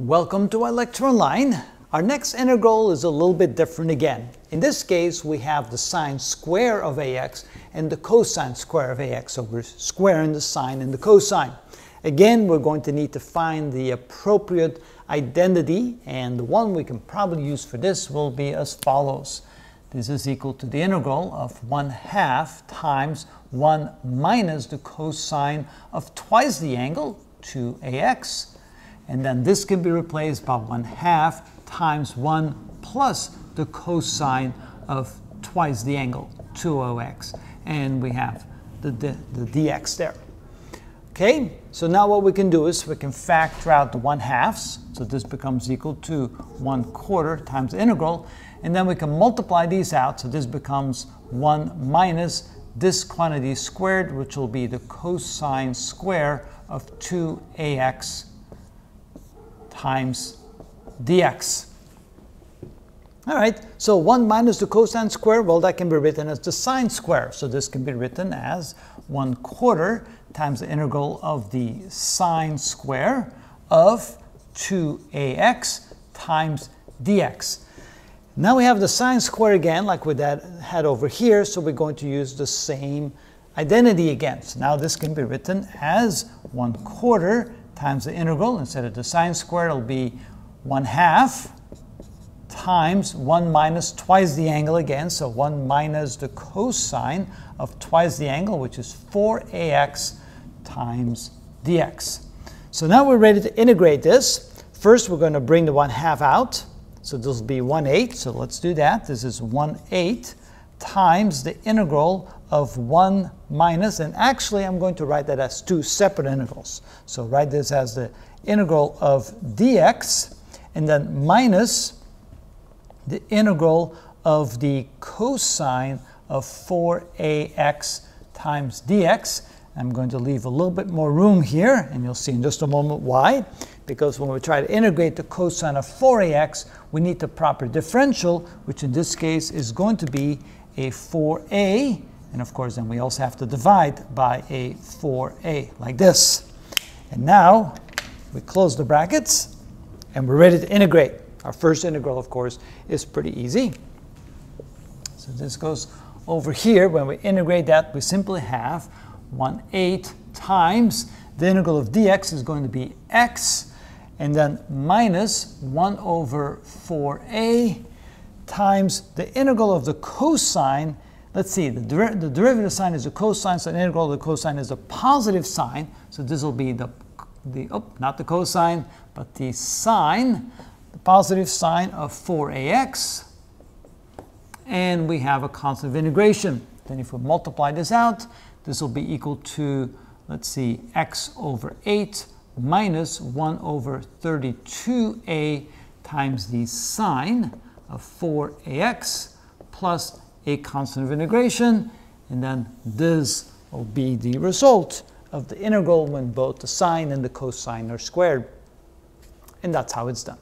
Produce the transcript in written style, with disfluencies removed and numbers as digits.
Welcome to our lecture online. Our next integral is a little bit different again. In this case, we have the sine square of ax and the cosine square of ax, so we're squaring the sine and the cosine. Again, we're going to need to find the appropriate identity, and the one we can probably use for this will be as follows. This is equal to the integral of 1/2 times 1 minus the cosine of twice the angle, 2ax. And then this can be replaced by 1/2 times 1 plus the cosine of twice the angle, 2x. And we have the dx there. Okay, so now what we can do is we can factor out the 1/2. So this becomes equal to 1/4 times the integral. And then we can multiply these out. So this becomes 1 minus this quantity squared, which will be the cosine square of 2ax times dx. All right, so 1 minus the cosine square, well, that can be written as the sine square. So this can be written as 1/4 times the integral of the sine square of 2ax times dx. Now we have the sine square again, like we had over here, so we're going to use the same identity again. So now this can be written as 1/4 times the integral. Instead of the sine square, it'll be 1/2 times 1 minus twice the angle again, so 1 minus the cosine of twice the angle, which is 4ax times dx. So now we're ready to integrate this. First, we're going to bring the 1/2 out, so this will be 1/8, so let's do that. This is 1/8 times the integral of 1 minus, and actually I'm going to write that as two separate integrals. So write this as the integral of dx, and then minus the integral of the cosine of 4ax times dx. I'm going to leave a little bit more room here, and you'll see in just a moment why. Because when we try to integrate the cosine of 4ax, we need the proper differential, which in this case is going to be a 4a, and of course then we also have to divide by a 4a, like this. And now we close the brackets, and we're ready to integrate. Our first integral, of course, is pretty easy. So this goes over here. When we integrate that, we simply have 1/8 times the integral of dx is going to be x, and then minus 1 over 4a times the integral of the cosine. Let's see, the derivative sign is a cosine, so the integral of the cosine is a positive sign. So this will be not the cosine, but the sine, the positive sine of 4ax. And we have a constant of integration. Then if we multiply this out, this will be equal to, let's see, x over 8 minus 1 over 32a times the sine of 4ax plus a constant of integration, and then this will be the result of the integral when both the sine and the cosine are squared. And that's how it's done.